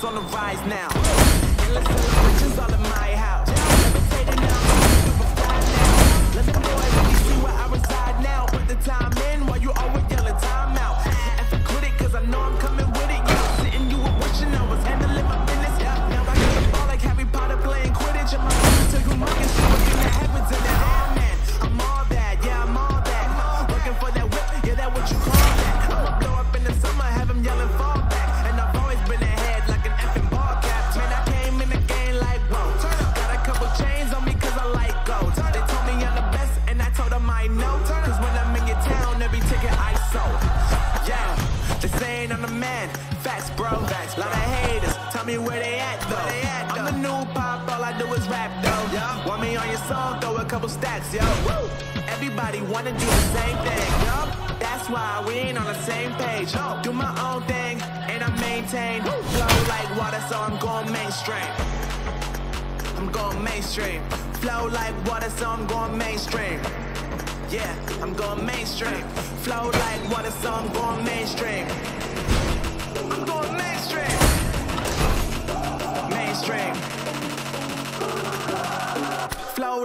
is on the rise now. Endless celebrations all in my house. Levitating now, superfly now. Let the boy really see where I reside now. Put the time in while you always yelling time out. Now if I quit it, cause I know I'm coming with it. Yeah, sitting you were wishing I was handling my business. Yeah, now I get the ball like Harry Potter playing Quidditch. And my friends tell you mugging shit within the heavens and the air, man. I'm all that, yeah, I'm all that. Looking for that whip, yeah, that what you call that. I'ma blow up in the summer, have him yelling fall back. And I've always been ahead like an effing ball cap. Man, I came in the game like, whoa. Got a couple chains on me cause I like gold. They told me I'm the best and I told them I know. Cause when I'm in your town, every ticket I sold. Yeah, they saying I'm the man. Facts, bro. Lot of haters, tell me where they at though. I'm the new pop, all I do is rap though. Want me on your song, throw a couple stacks, yo. Everybody wanna do the same thing, yo. That's why we ain't on the same page. Do my own thing, and I maintain. Flow like water, so I'm going mainstream. I'm going mainstream. Flow like water, so I'm going mainstream. Yeah, I'm going mainstream. Flow like water, so I'm going mainstream. I'm going mainstream. Mainstream. Flow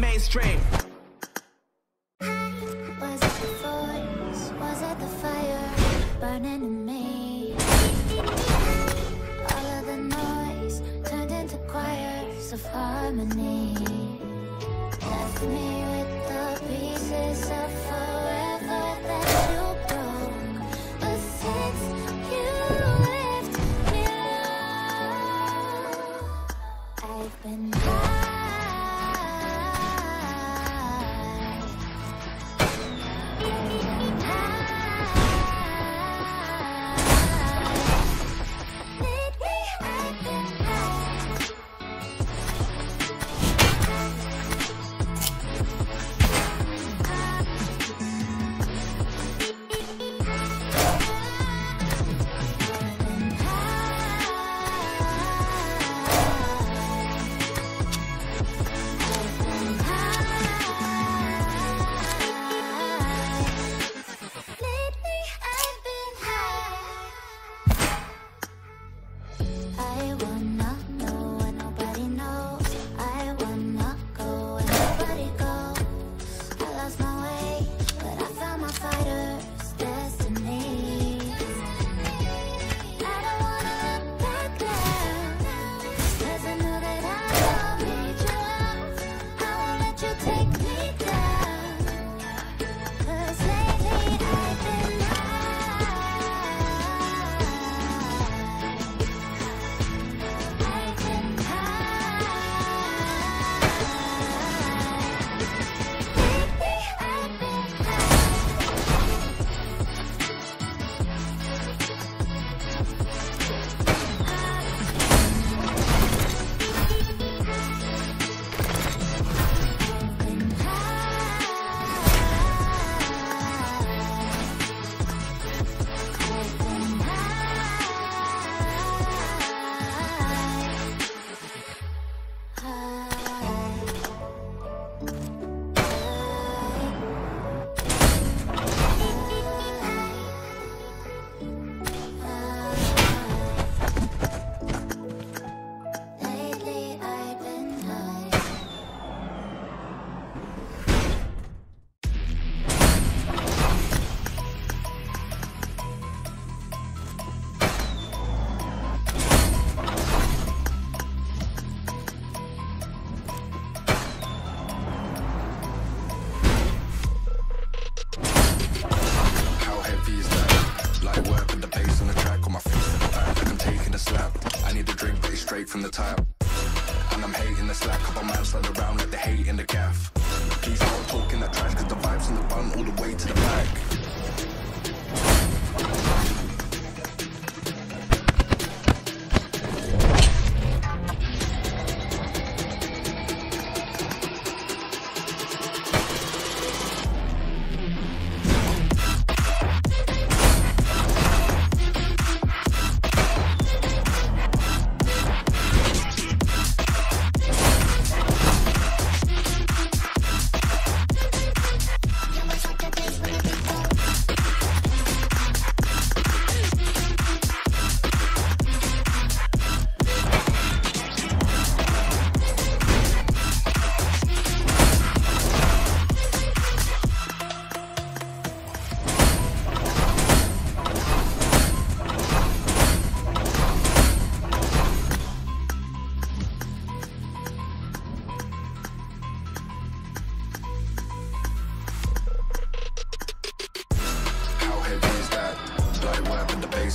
mainstream. from the top. And I'm hating the slack, couple man slide around like the hate in the gaff. Please don't talk in the trash, cause the vibes in the bun all the way to the back.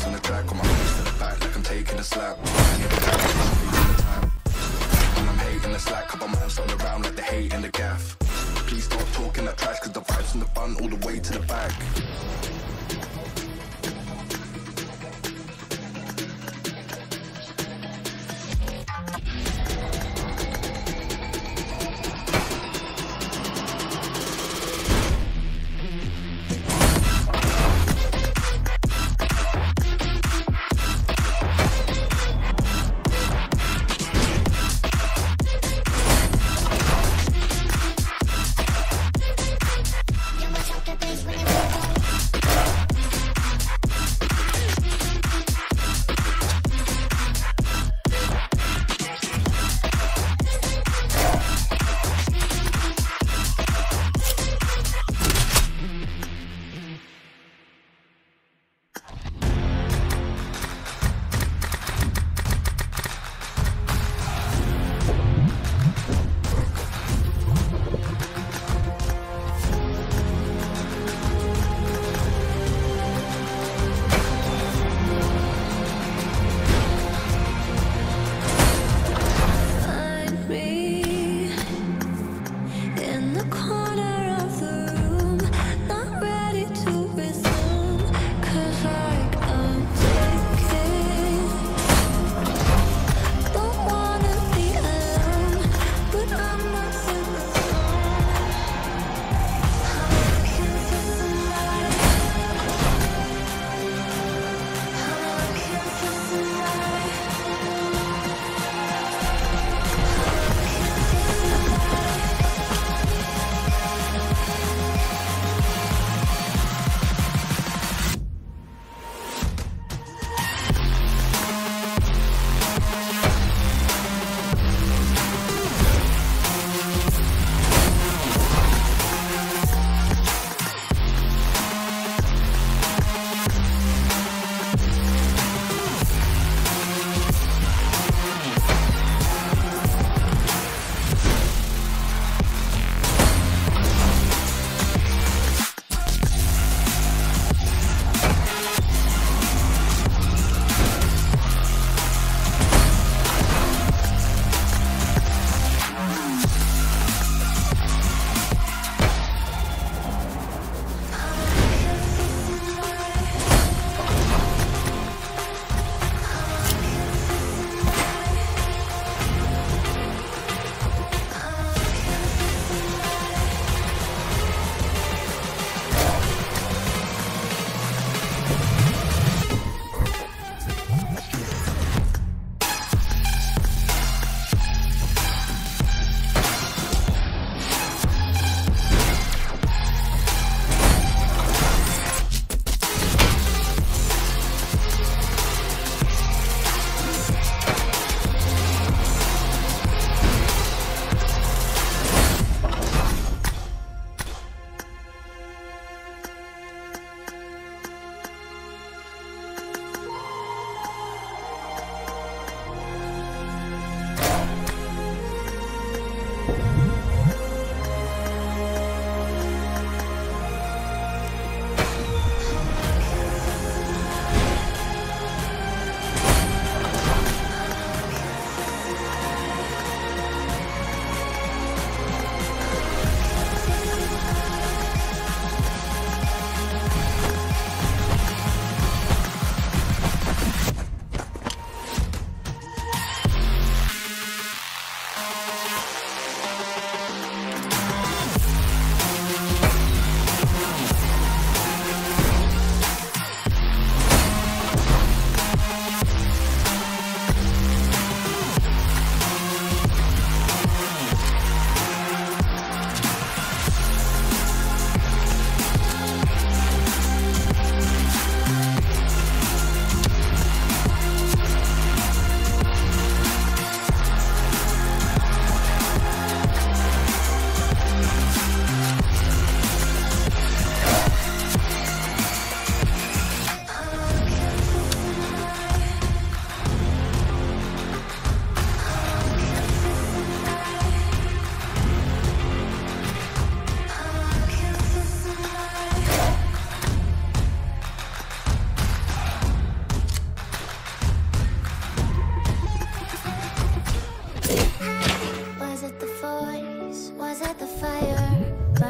On the track, on my face to the back, like I'm taking a slap. And I'm hating the slack, couple man slide around like the hate in the gaff. Please don't talk in the trash, cause the vibes in the bun all the way to the back. When you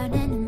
But